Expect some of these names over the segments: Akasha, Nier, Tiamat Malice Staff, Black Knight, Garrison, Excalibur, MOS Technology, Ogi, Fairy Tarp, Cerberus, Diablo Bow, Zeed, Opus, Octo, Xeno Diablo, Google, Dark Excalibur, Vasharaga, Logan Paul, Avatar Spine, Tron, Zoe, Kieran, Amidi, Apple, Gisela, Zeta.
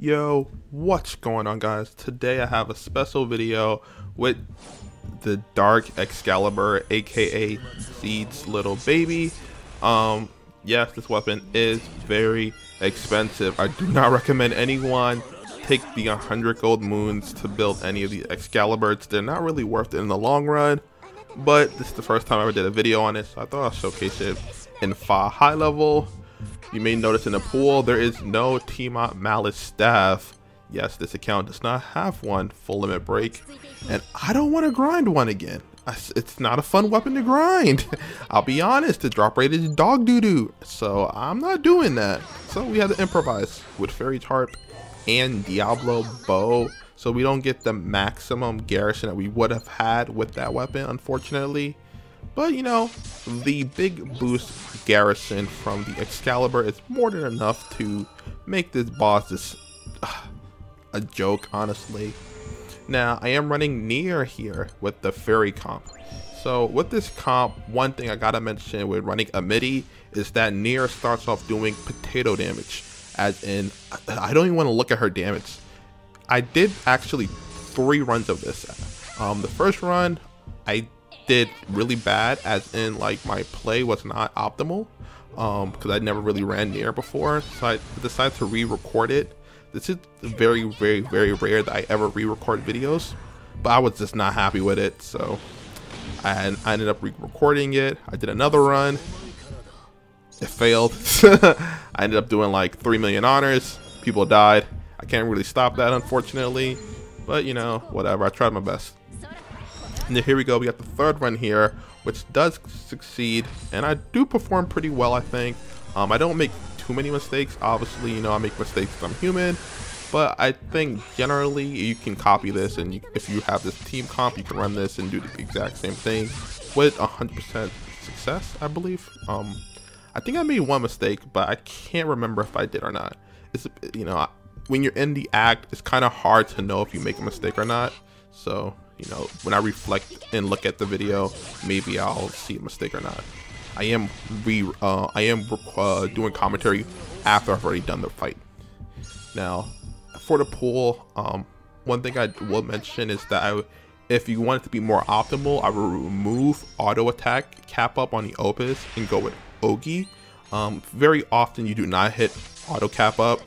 Yo, what's going on, guys? Today I have a special video with the Dark Excalibur, aka Zeed's little baby. Yes, this weapon is very expensive. I do not recommend anyone take the 100 gold moons to build any of these Excaliburs. They're not really worth it in the long run, but this is the first time I ever did a video on it, so I thought I'll showcase it in high level. You may notice in the pool there is no Tiamat Malice Staff. Yes, this account does not have one. Full limit break, and I don't want to grind one again. It's not a fun weapon to grind. I'll be honest, the drop rate is dog doo doo, so I'm not doing that. So we have to improvise with Fairy Tarp and Diablo Bow, so we don't get the maximum Garrison that we would have had with that weapon, unfortunately. But you know, the big boost Garrison from the Excalibur is more than enough to make this boss just a joke, honestly. Now, I am running Nier here with the fairy comp. So with this comp, one thing I gotta mention with running Amidi is that Nier starts off doing potato damage, as in, I don't even want to look at her damage. I did actually 3 runs of this. The first run, I did really bad, as in like my play was not optimal, because I never really ran Nier before, so I decided to re-record it. This is very, very, very rare that I ever re-record videos, but I was just not happy with it, so I ended up re-recording it. I did another run, it failed. I ended up doing like 3 million honors, people died. I can't really stop that, unfortunately, but you know, whatever, I tried my best. And here we go, we got the third run here, which does succeed, and I do perform pretty well, I think. I don't make too many mistakes, obviously, you know, I make mistakes because I'm human, but I think generally you can copy this, and if you have this team comp, you can run this and do the exact same thing with 100% success, I believe. I think I made one mistake, but I can't remember if I did or not. It's, you know, when you're in the act, it's kind of hard to know if you make a mistake or not, so... You know, when I reflect and look at the video, maybe I'll see a mistake or not. I am doing commentary after I've already done the fight. Now, for the pool, one thing I will mention is that if you want it to be more optimal, I will remove auto attack cap up on the Opus and go with Ogi. Very often you do not hit auto cap up.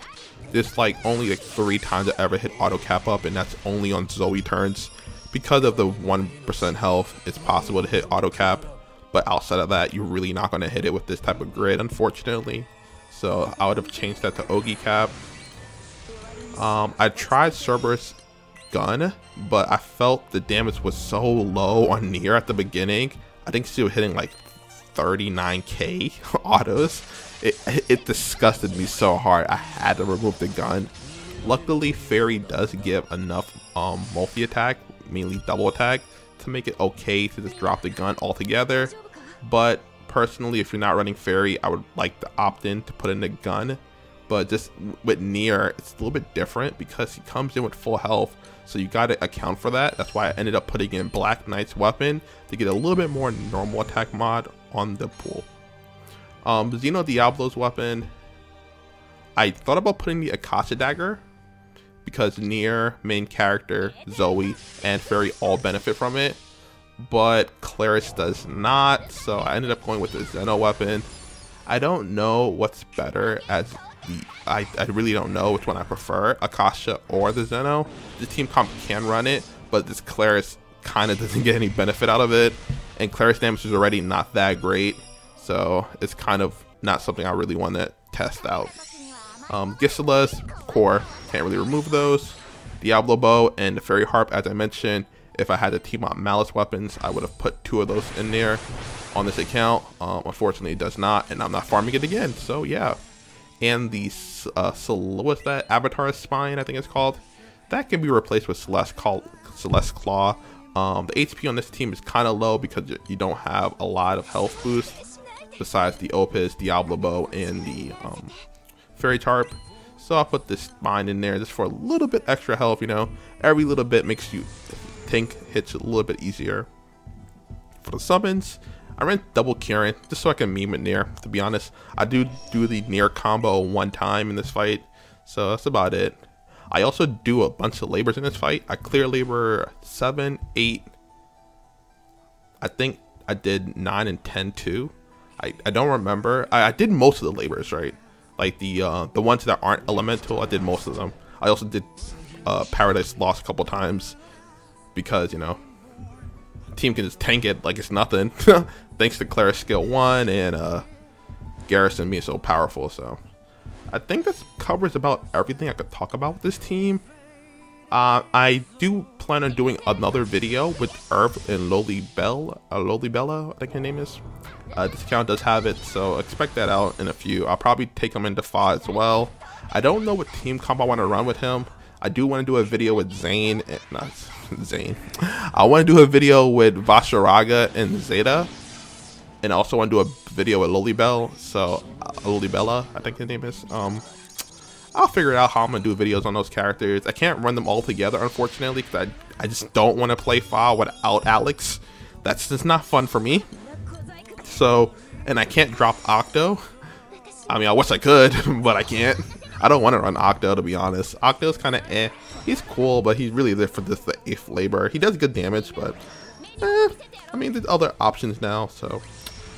There's like only like 3 times I ever hit auto cap up, and that's only on Zoe turns. Because of the 1% health, it's possible to hit auto cap, but outside of that, you're really not going to hit it with this type of grid, unfortunately. So I would have changed that to Ogi cap. I tried Cerberus gun, but I felt the damage was so low on Nier at the beginning. I think she was hitting like 39k autos. It disgusted me so hard. I had to remove the gun. Luckily, Fairy does give enough multi attack, mainly double attack, to make it okay to just drop the gun altogether. But personally, if you're not running Fairy, I would like to opt in to put in the gun. But just with Nier, it's a little bit different because he comes in with full health, so you got to account for that. That's why I ended up putting in Black Knight's weapon to get a little bit more normal attack mod on the pool. Xeno Diablo's weapon, I thought about putting the Akasha dagger, because Nier, main character, Zoe, and Fairy all benefit from it, but Clarisse does not, so I ended up going with the Xeno weapon. I don't know what's better, as I really don't know which one I prefer, Akasha or the Xeno. The team comp can run it, but this Clarisse kind of doesn't get any benefit out of it, and Clarisse's damage is already not that great, so it's kind of not something I really want to test out. Gisela's core, can't really remove those. Diablo Bow and the Fairy Harp, as I mentioned, if I had the Tiamat Malice weapons, I would have put 2 of those in there on this account. Unfortunately, it does not, and I'm not farming it again, so yeah. And the, what's that, Avatar Spine, I think it's called? That can be replaced with Celeste Claw. The HP on this team is kind of low because you don't have a lot of health boost, besides the Opus, Diablo Bow, and the... Fairy Tarp, so I'll put this spine in there just for a little bit extra health. You know, every little bit makes you tank hits a little bit easier. For the summons, I ran double Kieran just so I can meme it Nier. To be honest, I do the Nier combo 1 time in this fight, so that's about it. I also do a bunch of labors in this fight. I clear labor 7, 8. I think I did 9 and 10 too. I don't remember. I did most of the labors, right? Like the ones that aren't elemental, I did most of them. I also did Paradise Lost a couple times because, you know, team can just tank it like it's nothing. Thanks to Clarisse skill 1 and Garrison being so powerful. So I think this covers about everything I could talk about with this team. I do plan on doing another video with Herb and Lolibella, I think her name is. This account does have it, so expect that out in a few. I'll probably take him into Defy as well. I don't know what team comp I want to run with him. I do want to do a video with Zane, and, not Zane. I want to do a video with Vasharaga and Zeta, and I also want to do a video with Lolibella. So Lolibella, I think his name is. I'll figure out how I'm gonna do videos on those characters. I can't run them all together, unfortunately, because I just don't want to play Fa without Alex. That's just not fun for me. So, and I can't drop Octo. I mean, I wish I could, but I can't. I don't want to run Octo, to be honest. Octo's kind of eh. He's cool, but he's really there for just the 8th labor. He does good damage, but I mean, there's other options now. So,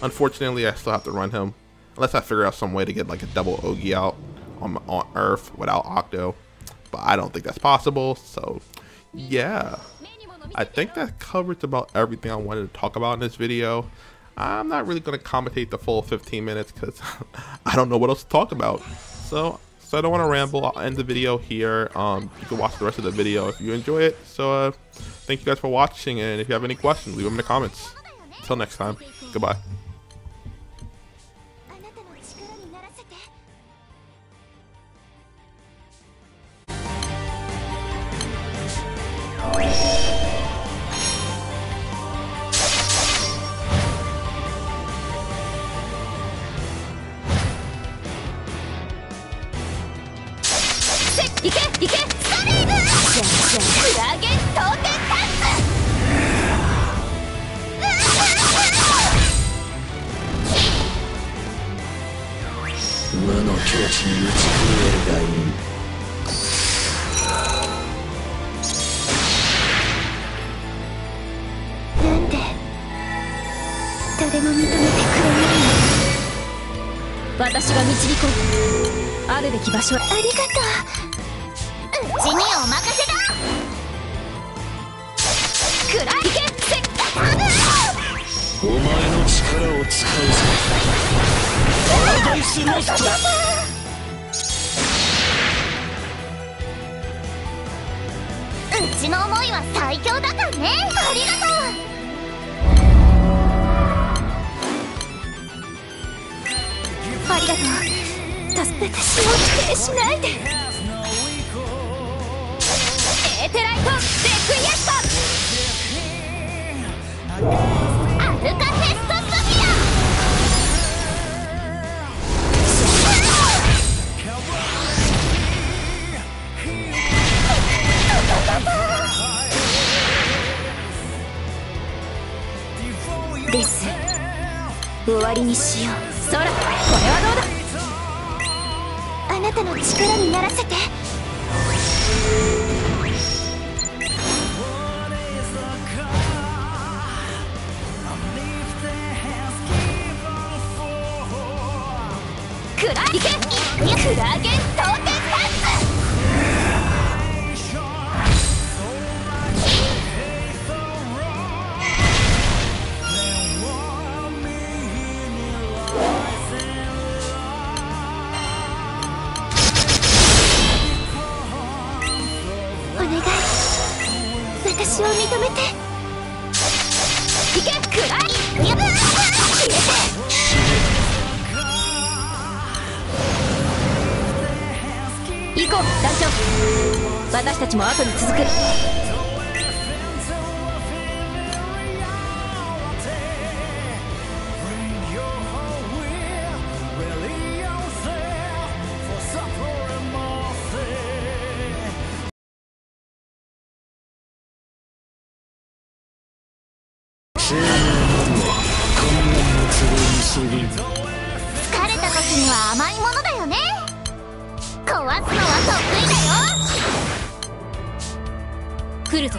unfortunately, I still have to run him unless I figure out some way to get like a double Ogi out on Earth without Octo, but I don't think that's possible. So yeah, I think that covers about everything I wanted to talk about in this video. I'm not really going to commentate the full 15 minutes because I don't know what else to talk about. So I don't want to ramble. I'll end the video here. You can watch the rest of the video if you enjoy it. So thank you guys for watching, and if you have any questions, leave them in the comments. Until next time, goodbye. さあ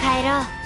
帰ろう。